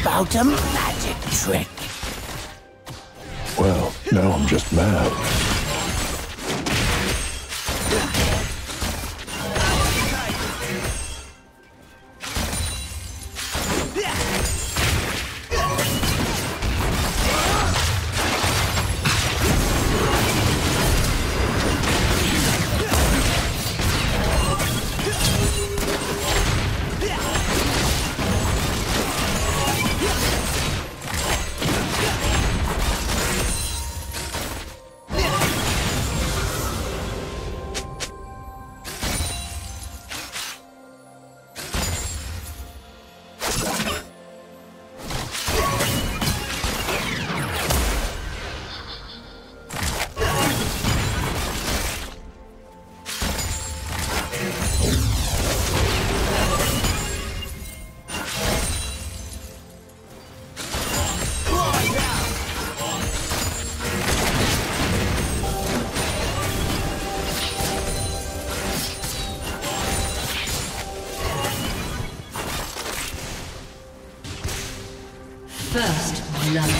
about a magic trick? Well, now I'm just mad. First love.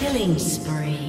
Killing spree.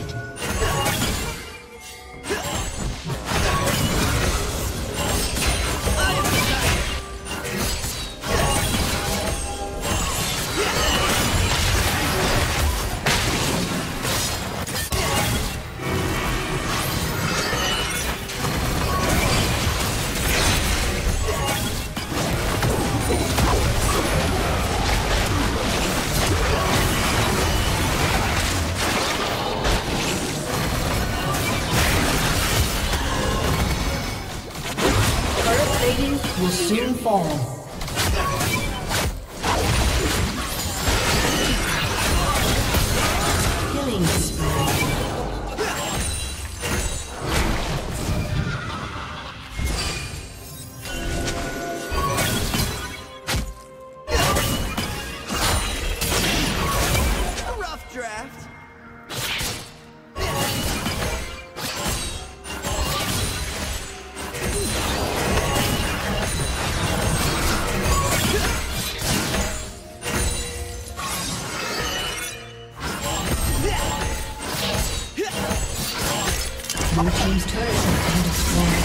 Will soon fall. Blue team's turret has been destroyed.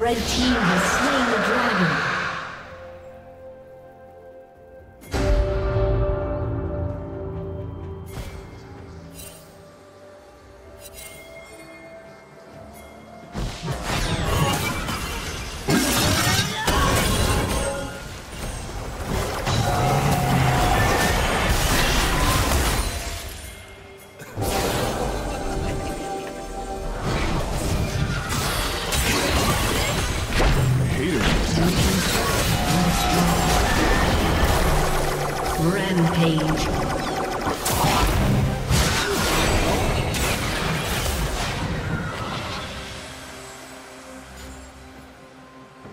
Red team has slain the dragon. Rampage.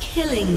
Killing